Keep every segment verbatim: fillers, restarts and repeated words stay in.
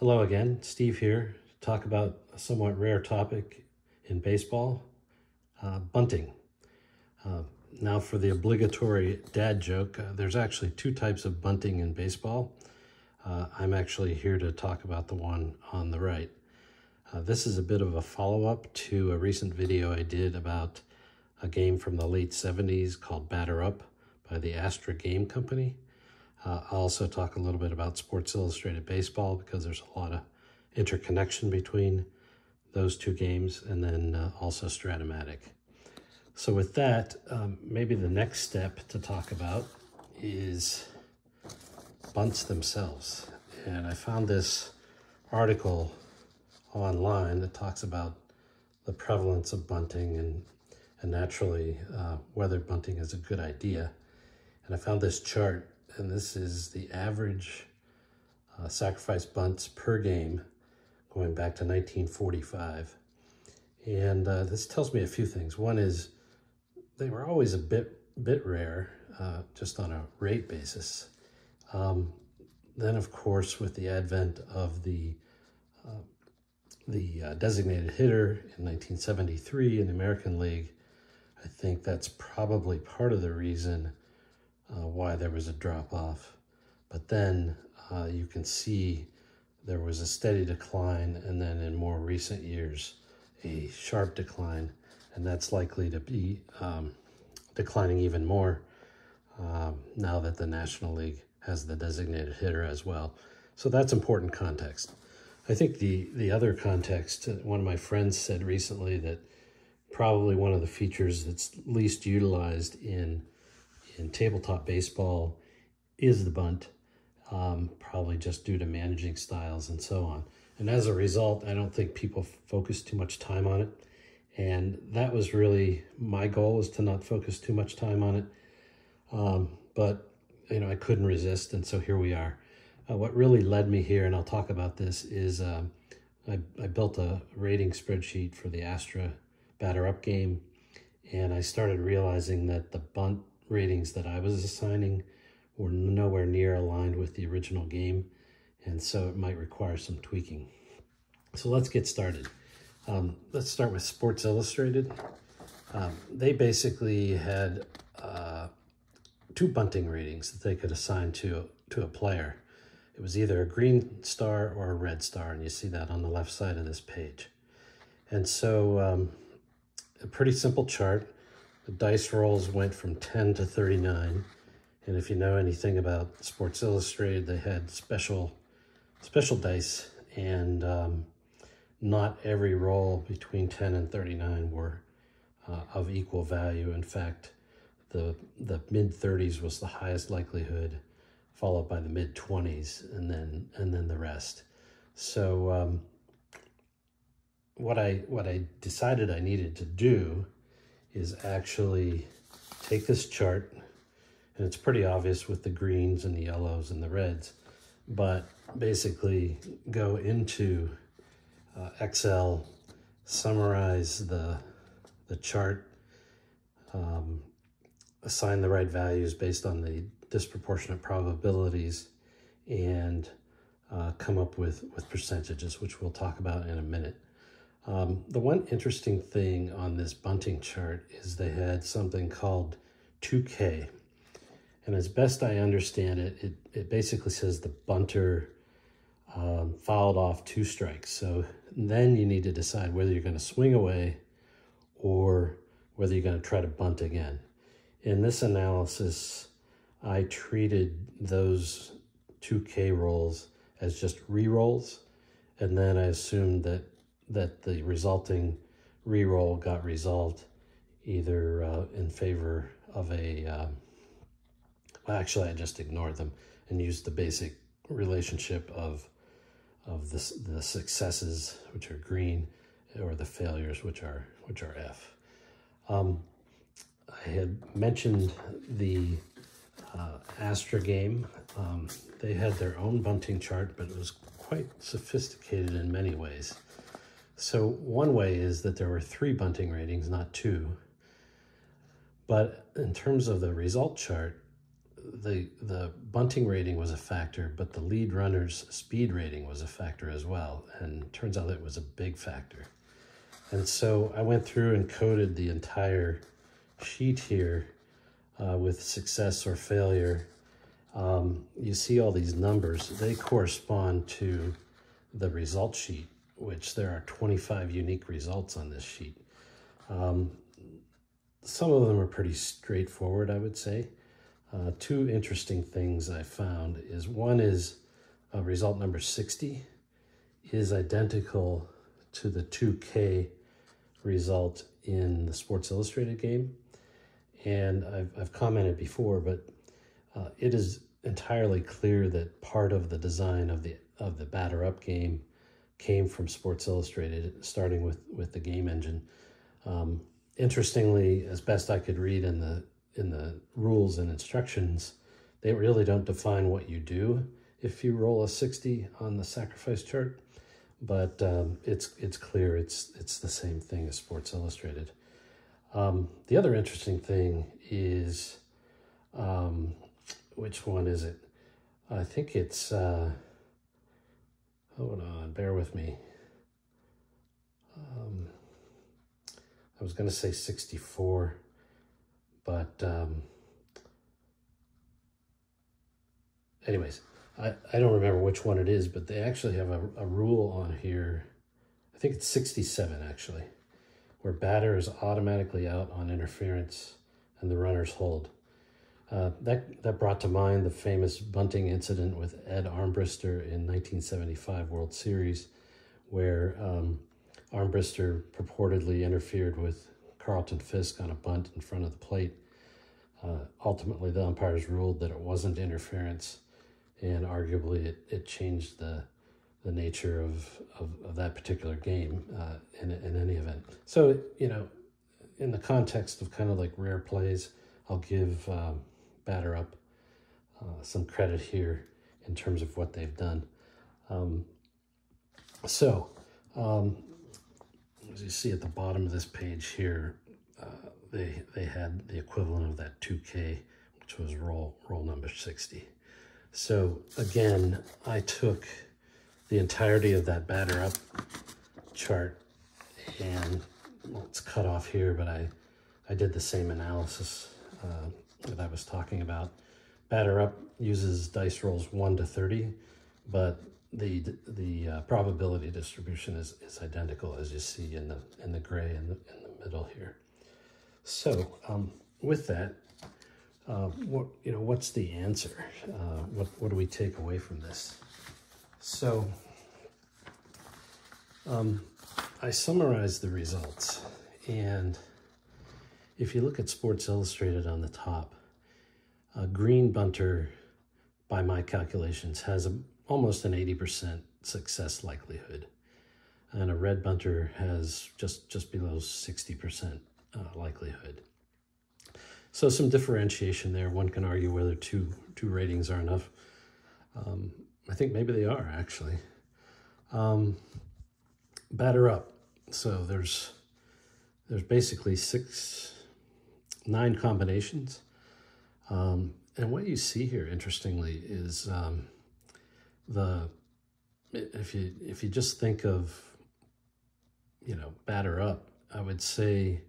Hello again, Steve here, to talk about a somewhat rare topic in baseball, uh, bunting. Uh, now for the obligatory dad joke, uh, there's actually two types of bunting in baseball. Uh, I'm actually here to talk about the one on the right. Uh, this is a bit of a follow-up to a recent video I did about a game from the late seventies called Batter Up by the Astro Game Company. Uh, I'll also talk a little bit about Sports Illustrated Baseball because there's a lot of interconnection between those two games, and then uh, also Strat-O-Matic. So with that, um, maybe the next step to talk about is bunts themselves. And I found this article online that talks about the prevalence of bunting and, and naturally uh, whether bunting is a good idea. And I found this chart, and this is the average uh, sacrifice bunts per game going back to nineteen forty-five. And uh, this tells me a few things. One is they were always a bit bit rare, uh, just on a rate basis. Um, then, of course, with the advent of the, uh, the uh, designated hitter in nineteen seventy-three in the American League, I think that's probably part of the reason Uh, why there was a drop-off. But then uh, you can see there was a steady decline, and then in more recent years, a sharp decline, and that's likely to be um, declining even more um, now that the National League has the designated hitter as well. So that's important context. I think the, the other context, one of my friends said recently that probably one of the features that's least utilized in in tabletop baseball is the bunt, um, probably just due to managing styles and so on. And as a result, I don't think people focus too much time on it. And that was really my goal, is to not focus too much time on it. Um, but, you know, I couldn't resist. And so here we are. Uh, what really led me here, and I'll talk about this, is um, I, I built a rating spreadsheet for the Astra Batter Up game. And I started realizing that the bunt ratings that I was assigning were nowhere near aligned with the original game, and so it might require some tweaking. So let's get started. Um, let's start with Sports Illustrated. Um, they basically had uh, two bunting ratings that they could assign to, to a player. It was either a green star or a red star, and you see that on the left side of this page. And so um, a pretty simple chart. The dice rolls went from ten to thirty-nine, and if you know anything about Sports Illustrated, they had special special dice, and um, not every roll between ten and thirty-nine were uh, of equal value. In fact, the, the mid thirties was the highest likelihood, followed by the mid twenties, and then and then the rest. So um, what I what I decided I needed to do is actually take this chart, and it's pretty obvious with the greens and the yellows and the reds, but basically go into uh, Excel, summarize the, the chart, um, assign the right values based on the disproportionate probabilities, and uh, come up with, with percentages, which we'll talk about in a minute. Um, the one interesting thing on this bunting chart is they had something called two K. And as best I understand it, it, it basically says the bunter um, fouled off two strikes. So then you need to decide whether you're going to swing away or whether you're going to try to bunt again. In this analysis, I treated those two K rolls as just re-rolls, and then I assumed that that the resulting re-roll got resolved either uh, in favor of a, um, well, actually I just ignored them and used the basic relationship of, of the, the successes, which are green, or the failures, which are, which are F. Um, I had mentioned the uh, Astra game. Um, they had their own bunting chart, but it was quite sophisticated in many ways. So one way is that there were three bunting ratings, not two. But in terms of the result chart, the the bunting rating was a factor, but the lead runner's speed rating was a factor as well, and turns out it was a big factor. And so I went through and coded the entire sheet here uh, with success or failure. Um, you see all these numbers. They correspond to the result sheet, which there are twenty-five unique results on this sheet. Um, some of them are pretty straightforward, I would say. Uh, two interesting things I found is, one is uh, result number sixty is identical to the two K result in the Sports Illustrated game. And I've, I've commented before, but uh, it is entirely clear that part of the design of the of the Batter Up game came from Sports Illustrated, starting with, with the game engine. Um, interestingly, as best I could read in the in the rules and instructions, they really don't define what you do if you roll a sixty on the sacrifice chart, but um, it's it's clear it's it's the same thing as Sports Illustrated. Um, the other interesting thing is, um, which one is it? I think it's, uh, hold on, bear with me. Um, I was gonna say sixty-four, but um, anyways, I, I don't remember which one it is, but they actually have a, a rule on here. I think it's sixty-seven actually, where batter is automatically out on interference and the runners hold. Uh, that, that brought to mind the famous bunting incident with Ed Armbrister in nineteen seventy-five World Series, where um, Armbrister purportedly interfered with Carlton Fisk on a bunt in front of the plate. Uh, ultimately, the umpires ruled that it wasn't interference, and arguably it, it changed the the nature of, of, of that particular game uh, in, in any event. So, you know, in the context of kind of like rare plays, I'll give um, Batter Up uh, some credit here in terms of what they've done. Um, so, um, as you see at the bottom of this page here, uh, they, they had the equivalent of that two K, which was roll, roll number sixty. So again, I took the entirety of that Batter Up chart, and well, it's cut off here, but I, I did the same analysis uh, that I was talking about. Batter Up uses dice rolls one to thirty, but the the uh, probability distribution is, is identical, as you see in the, in the gray in the, in the middle here. So um, with that, Uh, what, you know, what's the answer? Uh, what, what do we take away from this? So um, I summarized the results. And if you look at Sports Illustrated on the top, a green bunter, by my calculations, has a, almost an eighty percent success likelihood. And a red bunter has just, just below sixty percent uh, likelihood. So some differentiation there. One can argue whether two two ratings are enough. Um, I think maybe they are, actually. Um, Batter Up. So there's there's basically six, nine combinations. Um, and what you see here, interestingly, is um, the if you if you just think of, you know, Batter Up, I would say.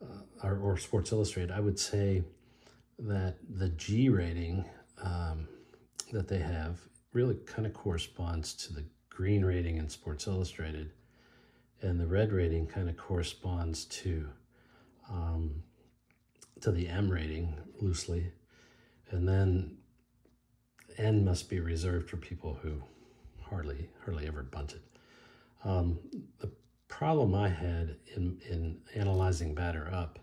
Uh, or, or Sports Illustrated, I would say that the G rating um, that they have really kind of corresponds to the green rating in Sports Illustrated, and the red rating kind of corresponds to um, to the M rating loosely, and then N must be reserved for people who hardly hardly ever bunted. Um, the problem I had in, in analyzing Batter Up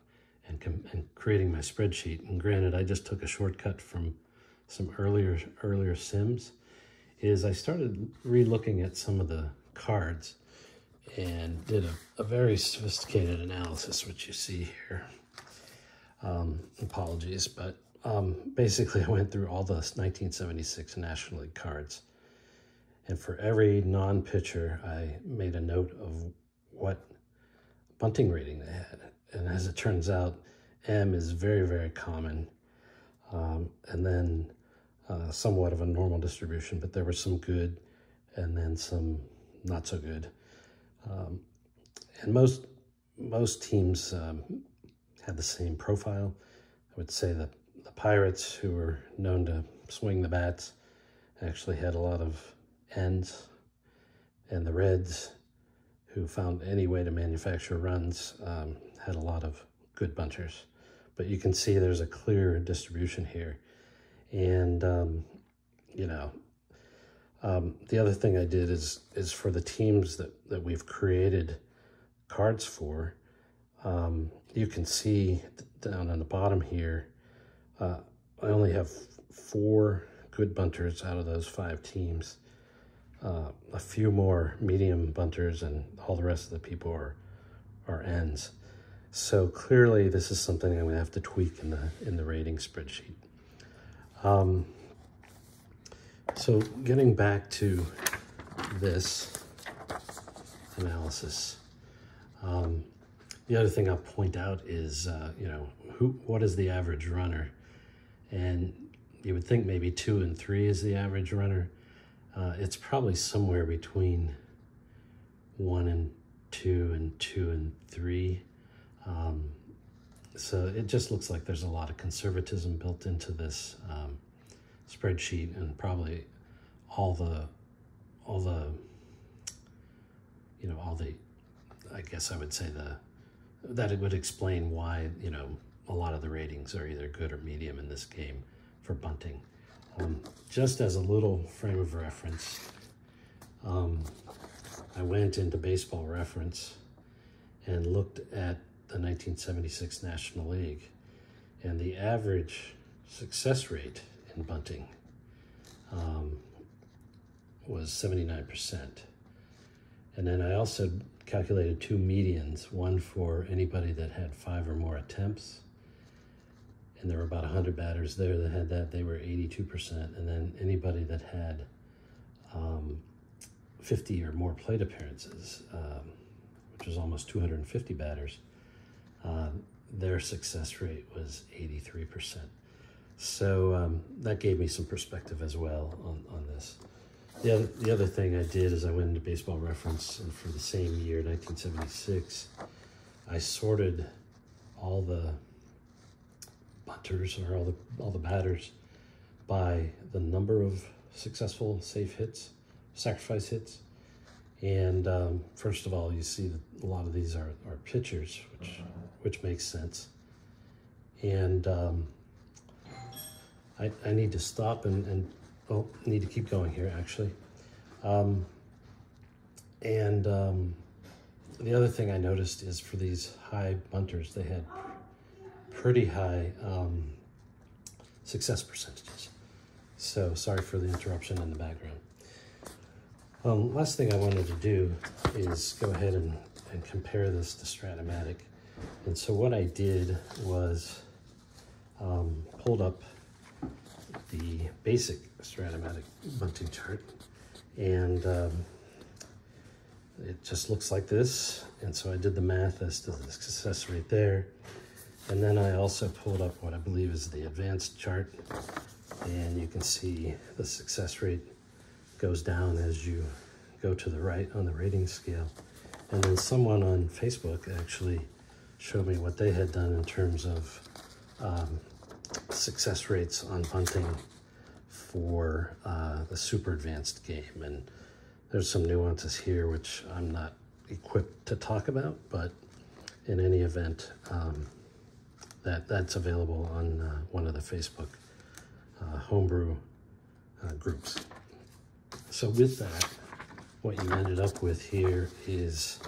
and, and creating my spreadsheet, and granted I just took a shortcut from some earlier earlier sims, is I started re-looking at some of the cards and did a, a very sophisticated analysis, which you see here. Um, apologies, but um, basically I went through all the nineteen seventy-six National League cards, and for every non-pitcher I made a note of what bunting rating they had. And as it turns out, M is very, very common. um, and then uh, somewhat of a normal distribution, but there was some good and then some not so good. Um, and most most teams um, had the same profile. I would say that the Pirates, who were known to swing the bats, actually had a lot of ends, and the Reds, who found any way to manufacture runs, um, had a lot of good bunchers. But you can see there's a clear distribution here. And, um, you know, um, the other thing I did is is for the teams that, that we've created cards for, um, you can see down on the bottom here, uh, I only have four good bunters out of those five teams. Uh, a few more medium bunters, and all the rest of the people are are ends. So clearly this is something I'm going to have to tweak in the in the rating spreadsheet. Um, so getting back to this analysis, um, the other thing I'll point out is uh, you know who what is the average runner, and you would think maybe two and three is the average runner. Uh, it's probably somewhere between one and two and two and three. Um, so it just looks like there's a lot of conservatism built into this um, spreadsheet, and probably all the, all the, you know, all the, I guess I would say the, that it would explain why, you know, a lot of the ratings are either good or medium in this game for bunting. Um, just as a little frame of reference, um, I went into Baseball Reference and looked at the nineteen seventy-six National League, and the average success rate in bunting um, was seventy-nine percent. And then I also calculated two medians, one for anybody that had five or more attempts, and there were about one hundred batters there that had that. They were eighty-two percent. And then anybody that had um, fifty or more plate appearances, um, which was almost two hundred fifty batters, uh, their success rate was eighty-three percent. So um, that gave me some perspective as well on, on this. The other, the other thing I did is I went into Baseball Reference, and for the same year, nineteen seventy-six, I sorted all the bunters, or all the all the batters, by the number of successful safe hits, sacrifice hits. And um, first of all, you see that a lot of these are, are pitchers, which which makes sense. And um, I, I need to stop and, and oh, need to keep going here, actually. Um, and um, the other thing I noticed is for these high bunters, they had pretty high um, success percentages. So sorry for the interruption in the background. Um, last thing I wanted to do is go ahead and, and compare this to Strat-O-Matic. And so what I did was um, pulled up the basic Strat-O-Matic bunting chart, and um, it just looks like this. And so I did the math as to the success rate there. And then I also pulled up what I believe is the advanced chart, and you can see the success rate goes down as you go to the right on the rating scale. And then someone on Facebook actually showed me what they had done in terms of um, success rates on bunting for uh, the super advanced game. And there's some nuances here which I'm not equipped to talk about, but in any event, um, That, that's available on uh, one of the Facebook uh, homebrew uh, groups. So with that, what you ended up with here is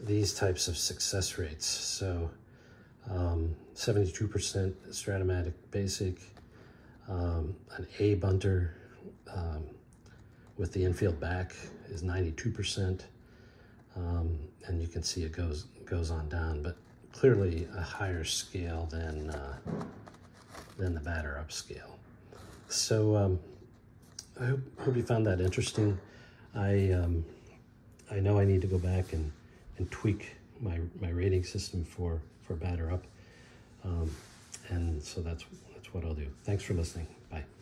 these types of success rates. So um, seventy-two percent Strat-O-Matic basic, um, an A bunter um, with the infield back is ninety-two percent, um, and you can see it goes, goes on down, but clearly a higher scale than uh, than the Batter Up scale. So um, I hope, hope you found that interesting. I um, I know I need to go back and and tweak my my rating system for for Batter Up, um, and so that's that's what I'll do. Thanks for listening. Bye.